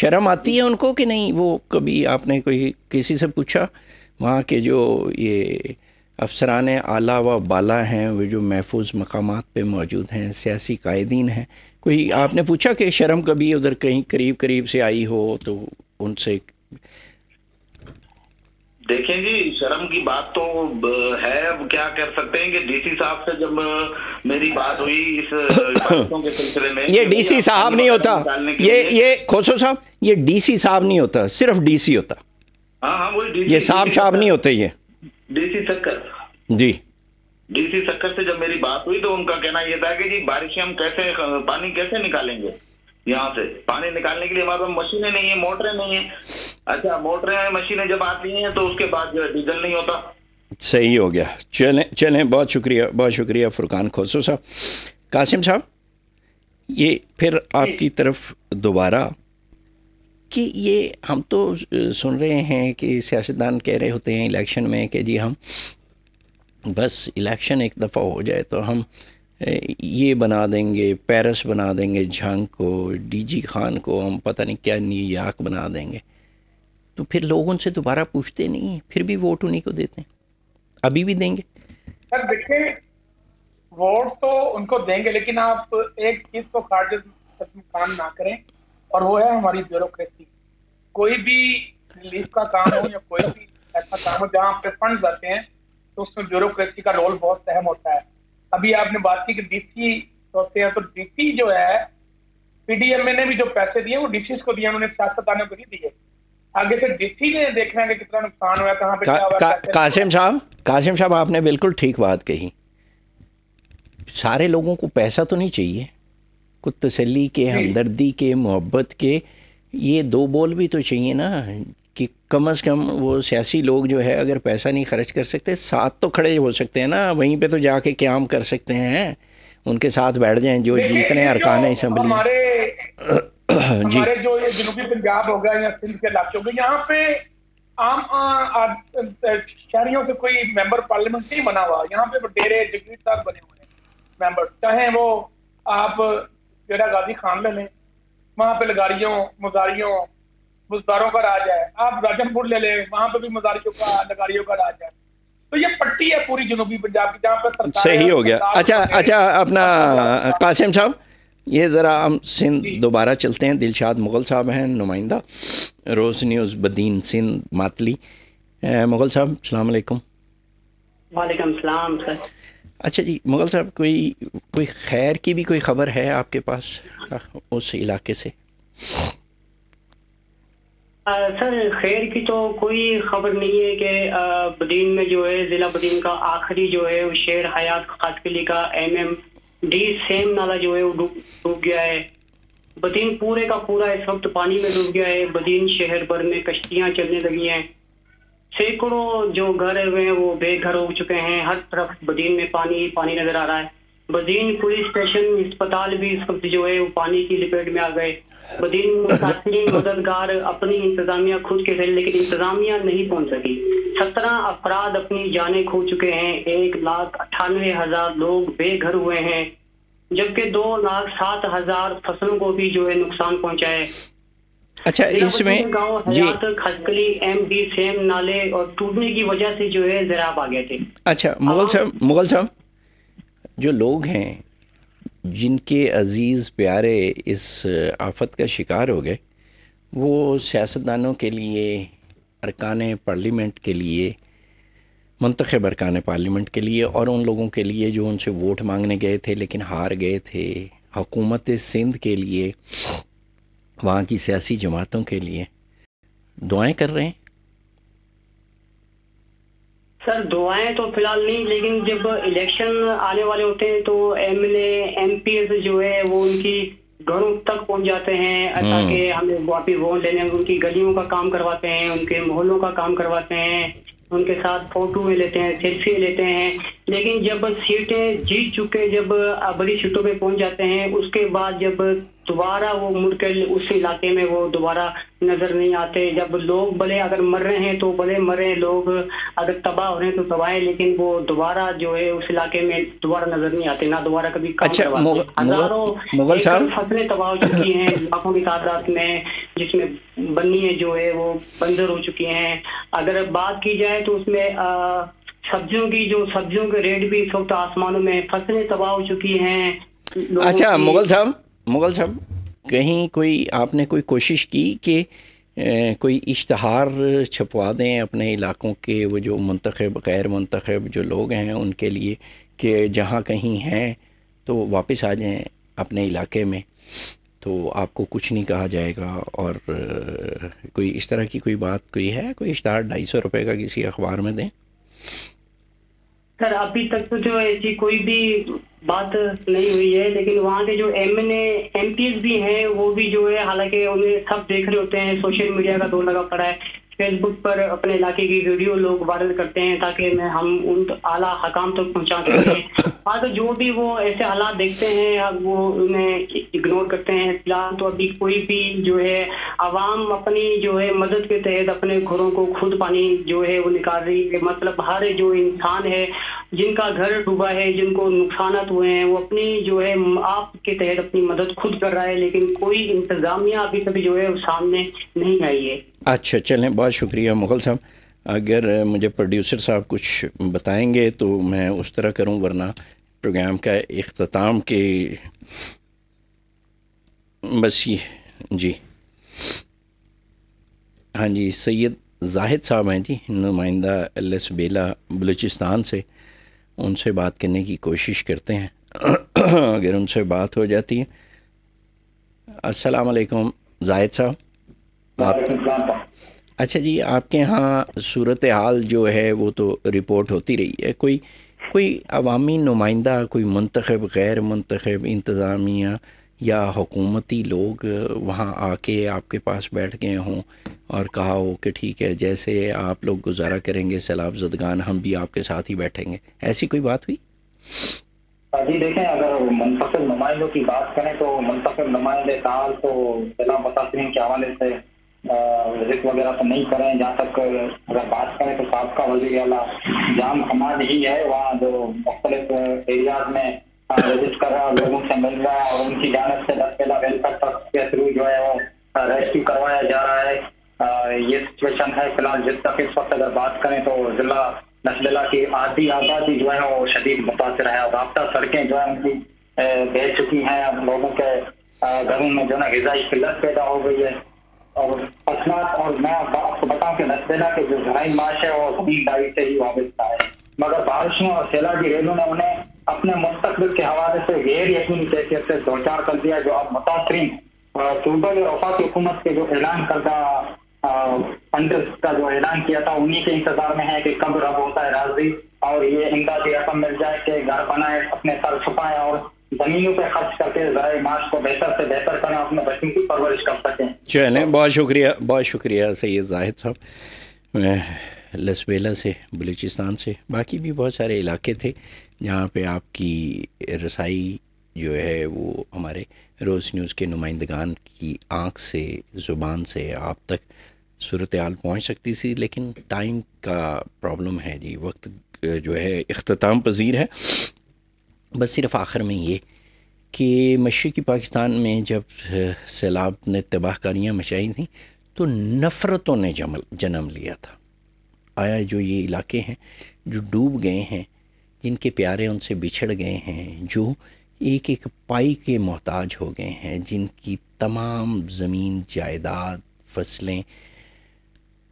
शर्म आती है उनको कि नहीं? वो कभी आपने कोई किसी से पूछा वहाँ के जो ये अफसरान आला व बाला हैं, वो जो महफूज मकामात पे मौजूद हैं, सियासी कायदीन हैं, कोई आपने पूछा कि शर्म कभी उधर कहीं करीब से आई हो तो उनसे? देखें जी, शर्म की बात तो है, क्या कर सकते हैं कि डीसी साहब से जब मेरी बात हुई इस बातों के सिलसिले में, ये डीसी साहब नहीं होता, ये खोसो साहब, ये डीसी साहब नहीं होता, सिर्फ डीसी होता। हाँ, वही ये साहब नहीं होते, ये डीसी सखर। जी डीसी सखर से जब मेरी बात हुई तो उनका कहना यह था कि जी बारिशें हम कैसे, पानी कैसे निकालेंगे यहाँ से, पानी निकालने के लिए हमारे पास मशीनें नहीं है, मोटरें नहीं है। अच्छा, मोटरें मशीनें जब आती हैं तो उसके बाद जो है डीजल नहीं होता। सही हो गया, चलें बहुत शुक्रिया फुरकान खोसो साहब। कासिम साहब, ये फिर आपकी तरफ दोबारा कि ये हम तो सुन रहे हैं कि सियासतदान कह रहे होते हैं इलेक्शन में कि जी हम बस इलेक्शन एक दफ़ा हो जाए तो हम ये बना देंगे, पेरिस बना देंगे, झंग को, डीजी खान को हम पता नहीं क्या न्यूयॉर्क बना देंगे। तो फिर लोग उनसे दोबारा पूछते नहीं हैं, फिर भी वोट उन्हीं को देते हैं, अभी भी देंगे। सर देखिए, वोट तो उनको देंगे, लेकिन आप एक चीज को खारिज काम ना करें, और वो है हमारी ब्यूरोक्रेसी। कोई भी रिलीफ का काम हो या कोई भी ऐसा काम हो जहाँ आपके फंड आते हैं, तो उसमें ब्यूरोक्रेसी का रोल बहुत अहम होता है। अभी आपने बात की कि डीसी होते हैं, तो डीसी जो है पीडीएमए ने भी जो पैसे दिए वो डीसी को दिए, उन्होंने सियासतदानों को नहीं दिए। आगे से डीसी ने देखना है कि कितना नुकसान हुआ, कहाँ पे क्या हुआ। कासिम साहब आपने बिल्कुल ठीक बात कही। सारे लोगों को पैसा तो नहीं चाहिए, कुछ तसल्ली के, हमदर्दी के, मोहब्बत के ये दो बोल भी तो चाहिए ना, कि कम से कम वो सियासी लोग जो है अगर पैसा नहीं खर्च कर सकते, साथ तो खड़े हो सकते हैं ना, वहीं पे तो जाके क्याम कर सकते हैं, उनके साथ बैठ जाएं जो जीतने अरकान असेंबली। हमारे जो ये जनूबी पंजाब हो गया या सिंध के इलाके हो गए, यहाँ पे आम शहरियों से कोई मेंबर पार्लियामेंट नहीं बना हुआ, यहाँ पे डेरे जगीरदार बने हुए हैं मेंबर। चाहे वो आप डेरा गाजी खान ले लें, वहाँ पे लगारियों मुजारियों बुजदारों का राज है। आप राजनपुर ले लें, वहाँ पे भी मुजारियों का लगारियों का राज है। तो ये पट्टी है पूरी जनूबी पंजाब की, जहाँ पे सही हो गया। अच्छा अपना कासिम साहब, ये ज़रा हम सिंध दोबारा चलते हैं। दिलशाद मुग़ल साहब हैं नुमाइंदा, रोज़ न्यूज़ बदीन सिंध मातली। मुग़ल साहब अस्सलाम वालेकुम। वालेकुम सलाम सर। अच्छा जी मुग़ल साहब, कोई खैर की भी कोई ख़बर है आपके पास उस इलाके से? सर खैर की तो कोई ख़बर नहीं है कि बदीन में जो है ज़िला बदीन का आखिरी जो है शेर हयात कातकली का MMD सेम नाला जो है वो डूब गया है। बदीन पूरे का पूरा इस वक्त पानी में डूब गया है। बदीन शहर भर में कश्तियां चलने लगी हैं, सैकड़ों जो घर हुए हैं वो बेघर हो चुके हैं। हर तरफ बदीन में पानी पानी नजर आ रहा है। बदीन पुलिस स्टेशन अस्पताल भी इस वक्त जो है वो पानी की लपेट में आ गए। बदीन मुसाफिर मददगार अपनी इंतजामिया खुद के थे, लेकिन इंतजामिया नहीं पहुंच सकी। 17 अफराद अपनी जानें खो चुके हैं। 1,98,000 लोग बेघर हुए हैं, जबकि 2,07,000 फसलों को भी जो है नुकसान पहुंचा है। अच्छा, इसमें गांव हयात खटकली MD सेम नाले और टूटने की वजह से जो है जराब आ गए थे। अच्छा मुग़ल साहब, जो लोग हैं जिनके अजीज़ प्यारे इस आफत का शिकार हो गए, वो सियासतदानों के लिए, अरकान पार्लियामेंट के लिए, मंतखब अरकान पार्लियामेंट के लिए, और उन लोगों के लिए जो उनसे वोट मांगने गए थे लेकिन हार गए थे, हुकूमत सिंध के लिए, वहाँ की सियासी जमातों के लिए दुआएं कर रहे हैं? सर दुआएं तो फिलहाल नहीं, लेकिन जब इलेक्शन आने वाले होते हैं तो MLA MPs जो है वो उनकी घरों तक पहुंच जाते हैं, ताकि हमें वापस वोट लेने, उनकी गलियों का काम करवाते हैं, उनके मोहल्लों का काम करवाते हैं, उनके साथ फोटो में लेते हैं, सेल्फी लेते हैं। लेकिन जब सीटें जीत चुके, जब बड़ी सीटों पे पहुंच जाते हैं, उसके बाद जब दोबारा वो मुड़कर उस इलाके में वो दोबारा नजर नहीं आते। जब लोग भले अगर मर रहे हैं तो भले मरे, लोग अगर तबाह हो रहे हैं तो तबाह है, लेकिन वो दोबारा जो है उस इलाके में दोबारा नजर नहीं आते, ना दोबारा कभी काम करवाते। हजारों फसलें तबाह हो चुकी हैं, लाखों की तादाद में, जिसमें बनिए जो है वो बंजर हो चुकी हैं। अगर बात की जाए तो उसमें सब्जियों के रेट भी इस वक्त आसमानों में, फसलें तबाह हो चुकी हैं। अच्छा मुग़ल साहब, कहीं आपने कोई कोशिश की कि कोई इश्तहार छपवा दें अपने इलाकों के वो जो मुंतखब गैर मुंतखब जो लोग हैं उनके लिए, कि जहाँ कहीं हैं तो वापस आ जाएं अपने इलाके में, तो आपको कुछ नहीं कहा जाएगा? और कोई इस तरह की कोई बात कोई है, कोई इश्तहार 250 रुपए का किसी अखबार में दें? सर अभी तक तो जो ऐसी कोई भी बात नहीं हुई है, लेकिन वहाँ के जो MLA MPs भी हैं वो भी जो है, हालांकि उन्हें सब देख रहे होते हैं, सोशल मीडिया का दौर लगा पड़ा है, फेसबुक पर अपने इलाके की वीडियो लोग वायरल करते हैं ताकि हम उन आला हकाम तक पहुँचा सकें। हाँ, तो जो भी वो ऐसे हालात देखते हैं वो उन्हें इग्नोर करते हैं। फिलहाल तो अभी कोई भी जो है आवाम अपनी जो है मदद के तहत अपने घरों को खुद पानी जो है वो निकाल रही है। मतलब हर जो इंसान है जिनका घर डूबा है, जिनको नुकसानत हुए हैं, वो अपनी जो है आपके तहत अपनी मदद खुद कर रहा है, लेकिन कोई इंतजामिया अभी तक जो है वो सामने नहीं आई है। अच्छा चलें, बहुत शुक्रिया मुग़ल साहब। अगर मुझे प्रोड्यूसर साहब कुछ बताएंगे तो मैं उस तरह करूं, वरना प्रोग्राम का इख्तिताम के बस ये। जी हाँ जी, सैयद जाहिद साहब हैं जी, नुमाइंदा एलएसबेला बलूचिस्तान से। उनसे बात करने की कोशिश करते हैं अगर उनसे बात हो जाती है। अस्सलाम वालेकुम जाहिद साहब। आप अच्छा जी, आपके यहाँ सूरत हाल जो है वो तो रिपोर्ट होती रही है, कोई अवामी नुमाइंदा, कोई मुंतखब, गैर मुंतखब, इंतज़ामिया या हुकूमती लोग वहाँ आके आपके पास बैठ गए हों और कहा हो कि ठीक है जैसे आप लोग गुजारा करेंगे सैलाब ज़दगान हम भी आपके साथ ही बैठेंगे, ऐसी कोई बात हुई? जी देखें, अगर मुंतखब नुमाइंदों की बात करें तो मुंतखब नुमाइंदे साल तो ज़िला मुतासिरीन के हवाले से जिक्र वगैरह तो नहीं करें। जहाँ तक अगर बात करें तो सबका वज़ीर आला जाम कमाल ही है, वहाँ जो मुख्तलिफ एरियाज में विजिट कर रहा है, लोगों से मिल रहा है और उनकी जानब से दस वेलफेयर ट्रस्ट के थ्रू जो है वो रेस्क्यू करवाया जा रहा है। ये सिचुएशन है फिलहाल जिस तक इस वक्त अगर बात करें तो जिला नशबिला की आधी आबादी जो है वो शदीद मुतासर है और रास्ता सड़कें जो है उनकी बह चुकी हैं। अब लोगों के घरों में जो है ना ग़िज़ाई किल्लत पैदा हो गई है और फसलात, और मैं आपको बताऊं कि नशबेला के जो जराई माश है वो जमींदारी से ही वाबस्ता है, मगर बारिशों और सैलाबी रेलों ने उन्हें अपने मुस्तकबिल के हवाले से गैर यकीनी कैफियत से दोचार कर दिया, जो अब मुतासरीन सूबाई और वफाकी हुकूमत के जो ऐलान करदा फंड्स का जो ऐलान किया था उन्हीं के इंतजार में है कि कब रब होता है राजी और ये इमदादी रकम मिल जाए कि घर बनाए, अपने सर छुपाएं और जमीनों पे खर्च करके ज़राए माश को बेहतर से बेहतर करें, अपने बच्चों की परवरिश कर सकें। चलें, बहुत शुक्रिया, बहुत शुक्रिया सैयद जाहिद साहब लसबेला से, बलूचिस्तान से। बाकी भी बहुत सारे इलाके थे जहाँ पे आपकी रसाई जो है वो हमारे रोज़ न्यूज़ के नुमाइंदगान की आँख से ज़ुबान से आप तक सूरत हाल पहुँच सकती थी, लेकिन टाइम का प्रॉब्लम है जी, वक्त जो है इख्तिताम पजीर है। बस सिर्फ आखिर में ये कि मशरिक़ी पाकिस्तान में जब सैलाब ने तबाहकारियाँ मचाई थी तो नफ़रतों ने जन्म लिया था। आया जो ये इलाके हैं जो डूब गए हैं, जिनके प्यारे उनसे बिछड़ गए हैं, जो एक एक पाई के मोहताज हो गए हैं, जिनकी तमाम ज़मीन जायदाद फसलें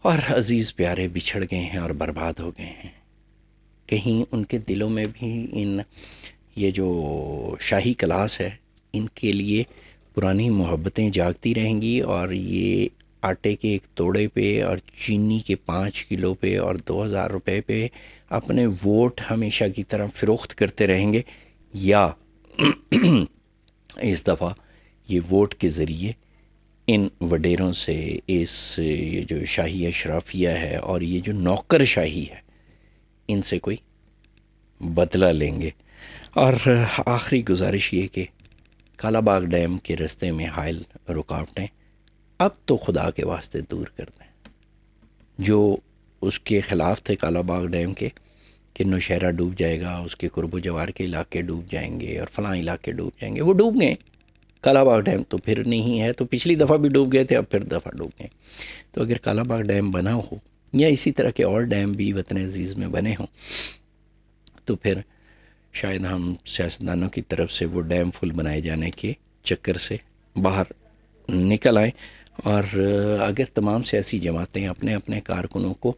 और अज़ीज़ प्यारे बिछड़ गए हैं और बर्बाद हो गए हैं, कहीं उनके दिलों में भी इन ये जो शाही क्लास है इनके लिए पुरानी मोहब्बतें जागती रहेंगी और ये आटे के एक तोड़े पे और चीनी के 5 किलो पे और 2000 रुपए पे अपने वोट हमेशा की तरह फ़रोख्त करते रहेंगे, या इस दफ़ा ये वोट के ज़रिए इन वडेरों से इस ये जो शाही अशराफिया है और ये जो नौकर शाही है इनसे कोई बदला लेंगे। और आखिरी गुजारिश ये कि कालाबाग डैम के रास्ते में हायल रुकावटें अब तो खुदा के वास्ते दूर कर दें। जो उसके ख़िलाफ़ थे कालाबाग डैम के कि नौशहरा डूब जाएगा, उसके कुर्ब जवार के इलाके डूब जाएंगे और फ़लाँ इलाके डूब जाएंगे, वो डूब गए। कालाबाग डैम तो फिर नहीं है, तो पिछली दफ़ा भी डूब गए थे, अब फिर दफ़ा डूब गए। तो अगर कालाबाग डैम बना हो या इसी तरह के और डैम भी वतन अज़ीज़ में बने हों तो फिर शायद हम सियासतदानों की तरफ से वो डैम फुल बनाए जाने के चक्कर से बाहर निकल आए। और अगर तमाम सियासी जमातें अपने अपने कारकुनों को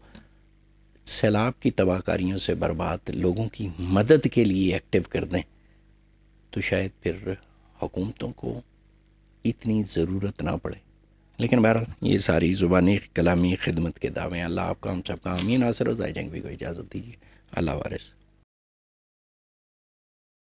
सैलाब की तबाहकारियों से बर्बाद लोगों की मदद के लिए एक्टिव कर दें तो शायद फिर हुकूमतों को इतनी ज़रूरत ना पड़े। लेकिन बहरहाल ये सारी ज़ुबानी कलामी खिदमत के दावे हैं। अल्लाह आपका, हम सबका आमीन। आसर उज़ा जंगवीर को इजाज़त दीजिए। अल्लाह वारिस।